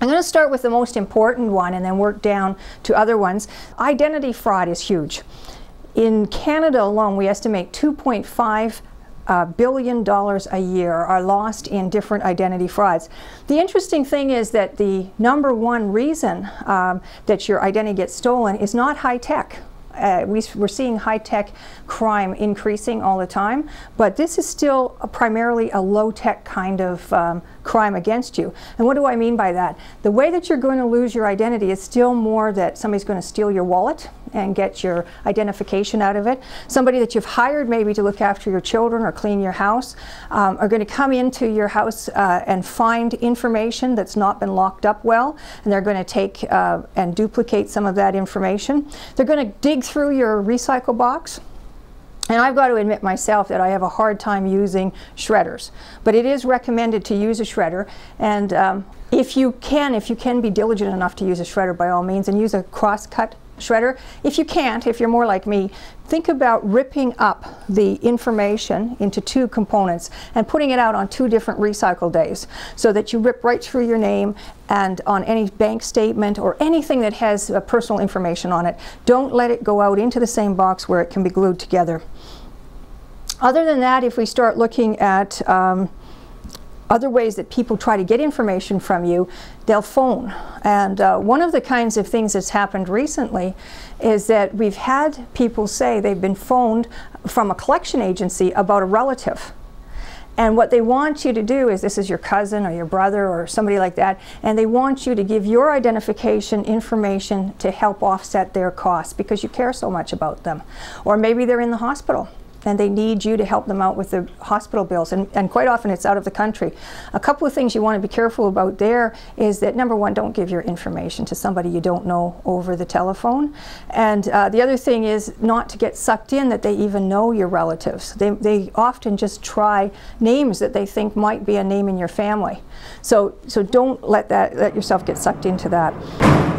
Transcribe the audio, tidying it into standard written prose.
I'm going to start with the most important one and then work down to other ones. Identity fraud is huge. In Canada alone, we estimate $2.5 billion a year are lost in different identity frauds. The interesting thing is that the number one reason that your identity gets stolen is not high tech. We're seeing high-tech crime increasing all the time, but this is still primarily a low-tech kind of crime against you. And what do I mean by that? The way that you're going to lose your identity is still more that somebody's going to steal your wallet and get your identification out of it. Somebody that you've hired maybe to look after your children or clean your house are going to come into your house and find information that's not been locked up well, and they're going to take and duplicate some of that information. They're going to dig through your recycle box. And I've got to admit myself that I have a hard time using shredders, but it is recommended to use a shredder. And if you can be diligent enough to use a shredder, by all means, and use a cross-cut shredder. If you can't, if you're more like me, think about ripping up the information into two components and putting it out on two different recycle days so that you rip right through your name and on any bank statement or anything that has personal information on it. Don't let it go out into the same box where it can be glued together. Other than that, if we start looking at other ways that people try to get information from you, they'll phone. And one of the kinds of things that's happened recently is that we've had people say they've been phoned from a collection agency about a relative. And what they want you to do is, this is your cousin or your brother or somebody like that, and they want you to give your identification information to help offset their costs because you care so much about them. Or maybe they're in the hospital and they need you to help them out with the hospital bills, and quite often it's out of the country. A couple of things you want to be careful about there is that, number one, don't give your information to somebody you don't know over the telephone, and the other thing is not to get sucked in that they even know your relatives. They often just try names that they think might be a name in your family, so don't let yourself get sucked into that.